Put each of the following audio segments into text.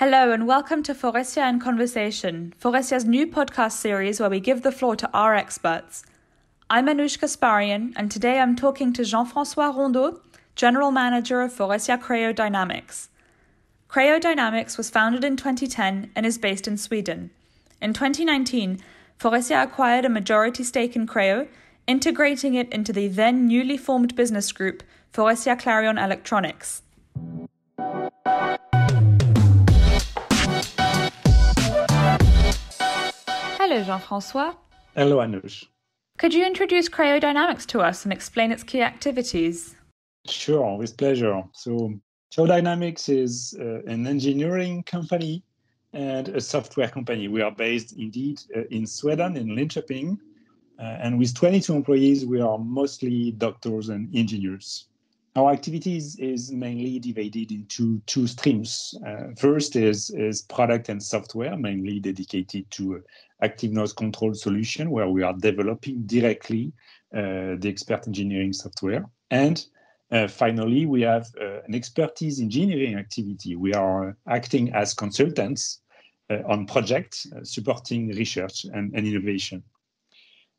Hello and welcome to Faurecia in Conversation, Faurecia's new podcast series where we give the floor to our experts. I'm Anouche Kasparian and today I'm talking to Jean-François Rondeau, General Manager of Faurecia Creo Dynamics. Creo Dynamics was founded in 2010 and is based in Sweden. In 2019, Faurecia acquired a majority stake in Creo, integrating it into the then newly formed business group, Faurecia Clarion Electronics. Hello, Jean-François. Hello, Anouche. Could you introduce Creo Dynamics to us and explain its key activities? Sure, with pleasure. So, Creo Dynamics is an engineering company and a software company. We are based, indeed, in Sweden, in Linköping. And with 22 employees, we are mostly doctors and engineers. Our activities is mainly divided into two streams. First is product and software, mainly dedicated to active noise control solution, where we are developing directly the expert engineering software. And finally, we have an expertise engineering activity. We are acting as consultants on projects, supporting research and innovation.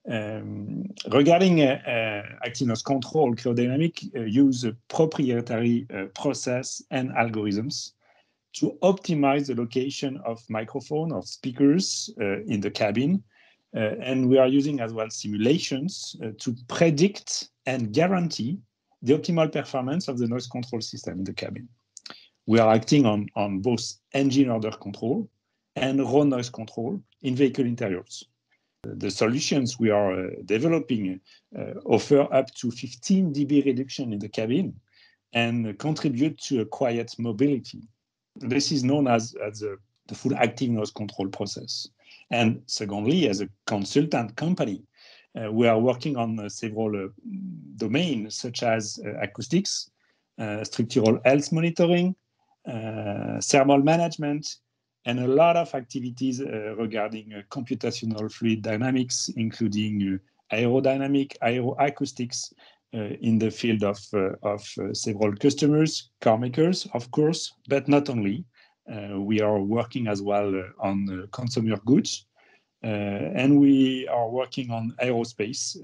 Regarding active noise control, Creo Dynamics use a proprietary process and algorithms to optimize the location of microphone or speakers in the cabin. And we are using as well simulations to predict and guarantee the optimal performance of the noise control system in the cabin. We are acting on both engine order control and raw noise control in vehicle interiors. The solutions we are developing offer up to 15 dB reduction in the cabin and contribute to a quiet mobility. This is known as the full active noise control process. And secondly, as a consultant company, we are working on several domains such as acoustics, structural health monitoring, thermal management, and a lot of activities regarding computational fluid dynamics, including aerodynamic, aeroacoustics in the field of several customers, car makers, of course, but not only. We are working as well on consumer goods, and we are working on aerospace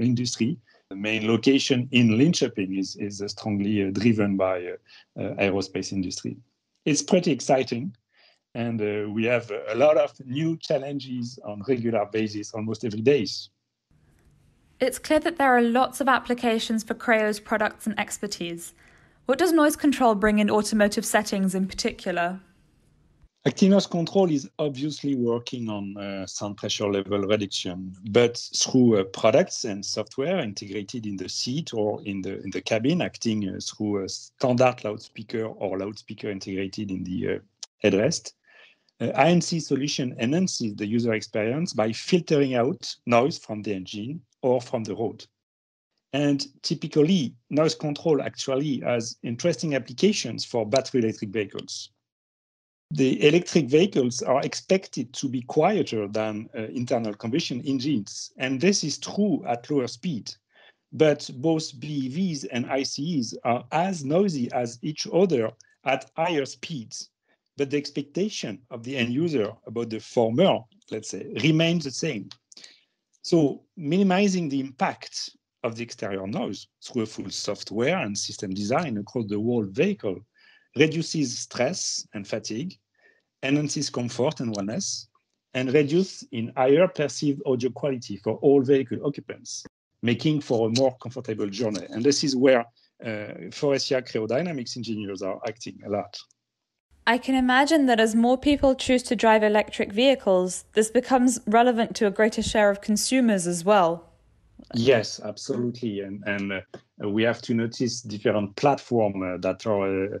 industry. The main location in Linköping is strongly driven by aerospace industry. It's pretty exciting. And we have a lot of new challenges on a regular basis, almost every day. It's clear that there are lots of applications for Creo's products and expertise. What does noise control bring in automotive settings in particular? Active noise control is obviously working on sound pressure level reduction, but through products and software integrated in the seat or in the cabin, acting through a standard loudspeaker or loudspeaker integrated in the headrest. INC solution enhances the user experience by filtering out noise from the engine or from the road. And typically, noise control actually has interesting applications for battery electric vehicles. The electric vehicles are expected to be quieter than internal combustion engines, and this is true at lower speed. But both BEVs and ICEs are as noisy as each other at higher speeds. But the expectation of the end user about the former, let's say, remains the same. So minimizing the impact of the exterior noise through a full software and system design across the whole vehicle reduces stress and fatigue, enhances comfort and wellness, and reduces in higher perceived audio quality for all vehicle occupants, making for a more comfortable journey. And this is where Faurecia Creo Dynamics engineers are acting a lot. I can imagine that as more people choose to drive electric vehicles, this becomes relevant to a greater share of consumers as well. Yes, absolutely. And we have to notice different platforms that are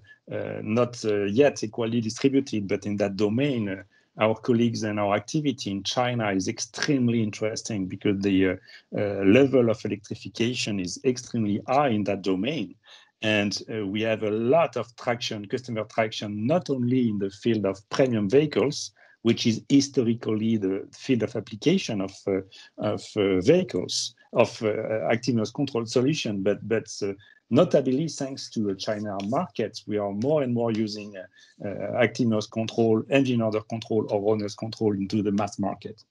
not yet equally distributed, but in that domain, our colleagues and our activity in China is extremely interesting because the level of electrification is extremely high in that domain. And we have a lot of traction, customer traction, not only in the field of premium vehicles, which is historically the field of application of active noise control solution, but notably thanks to the China market. We are more and more using active noise control, engine order control, or road noise control into the mass market.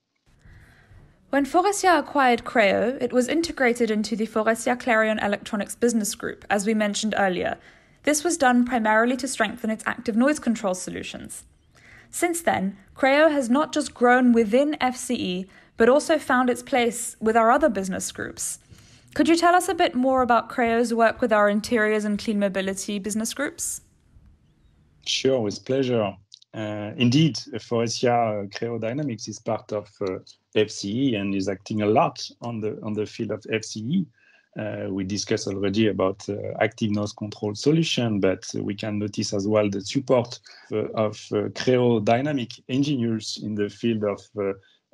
When Faurecia acquired Creo, it was integrated into the Faurecia Clarion Electronics business group, as we mentioned earlier. This was done primarily to strengthen its active noise control solutions. Since then, Creo has not just grown within FCE, but also found its place with our other business groups. Could you tell us a bit more about Creo's work with our interiors and clean mobility business groups? Sure, with pleasure. Indeed, Faurecia Creo Dynamics is part of FCE and is acting a lot on the field of FCE. We discussed already about active noise control solution, but we can notice as well the support of Creo Dynamic engineers in the field of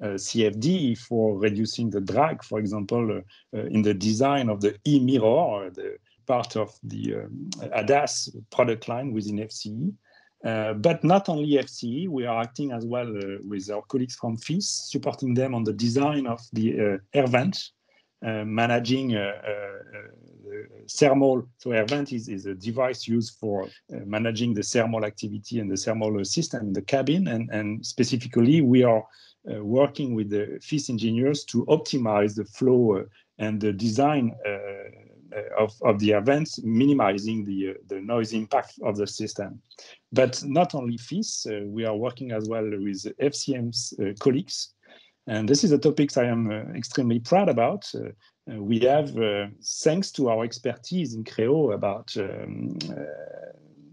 CFD for reducing the drag, for example, in the design of the eMirror, the part of the ADAS product line within FCE. But not only FCE, we are acting as well with our colleagues from FIS, supporting them on the design of the AirVent, managing thermal. So AirVent is a device used for managing the thermal activity and the thermal system in the cabin. And specifically, we are working with the FIS engineers to optimize the flow and the design of the events, minimizing the noise impact of the system. But not only FIS, we are working as well with FCM's colleagues. And this is a topic I am extremely proud about. We have, thanks to our expertise in Creo about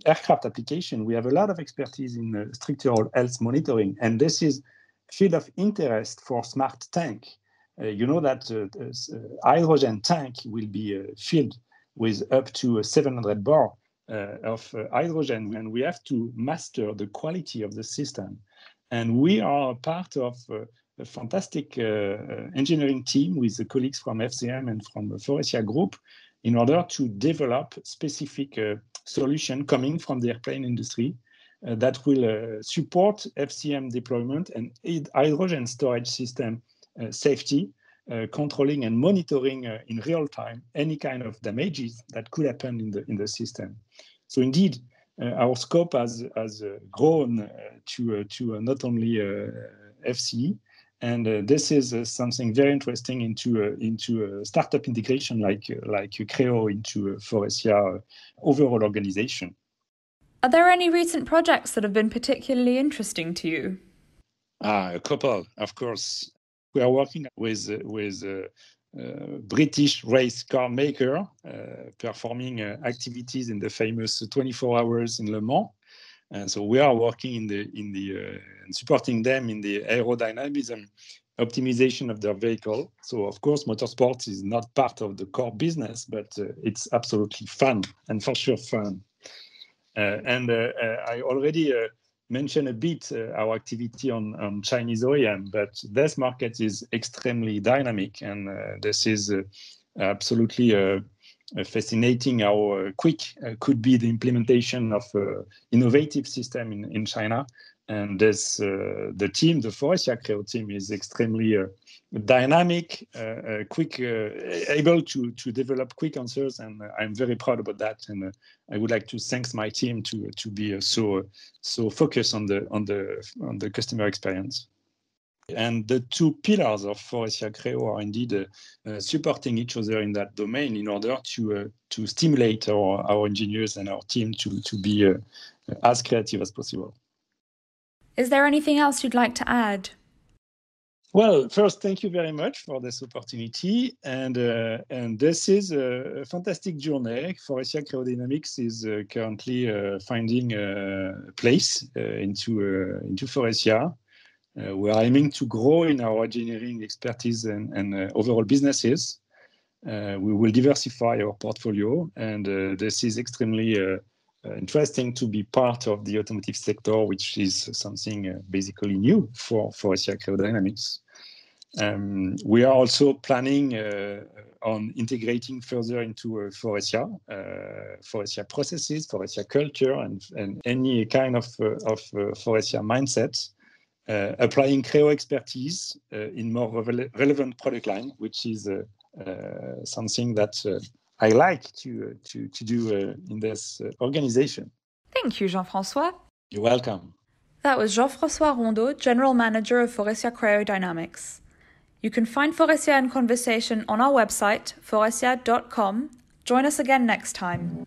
aircraft application, we have a lot of expertise in structural health monitoring. And this is field of interest for smart tank. You know that hydrogen tank will be filled with up to 700 bar of hydrogen, and we have to master the quality of the system. And we are part of a fantastic engineering team with the colleagues from FCM and from the Faurecia Group in order to develop specific solution coming from the airplane industry that will support FCM deployment and hydrogen storage system safety, controlling and monitoring in real time any kind of damages that could happen in the system. So indeed, our scope has grown to not only FCE, and this is something very interesting into startup integration like Creo into Faurecia overall organization. Are there any recent projects that have been particularly interesting to you? A couple, of course. We are working with a British race car maker performing activities in the famous 24 hours in Le Mans, and so we are working in the and supporting them in the aerodynamism optimization of their vehicle. So of course, motorsports is not part of the core business, but it's absolutely fun, and for sure fun. I already mention a bit our activity on Chinese OEM, but this market is extremely dynamic, and this is absolutely fascinating how quick could be the implementation of innovative system in China. And this the Faurecia Creo team is extremely dynamic, quick, able to develop quick answers, and I'm very proud about that. And I would like to thank my team to be so focused on the customer experience. And the two pillars of Faurecia Creo are indeed supporting each other in that domain in order to stimulate our engineers and our team to be as creative as possible. Is there anything else you'd like to add? Well, first, thank you very much for this opportunity. And this is a fantastic journey. Faurecia Creo Dynamics is currently finding a place into Faurecia. We are aiming to grow in our engineering expertise and overall businesses. We will diversify our portfolio, and this is extremely interesting to be part of the automotive sector, which is something basically new for Faurecia Creo Dynamics. We are also planning on integrating further into Faurecia processes, Faurecia culture, and any kind of Faurecia mindset, applying Creo expertise in more relevant product line, which is something that I like to do in this organization. Thank you, Jean-François. You're welcome. That was Jean-François Rondeau, General Manager of Faurecia Creo Dynamics. You can find Faurecia in conversation on our website, faurecia.com. Join us again next time.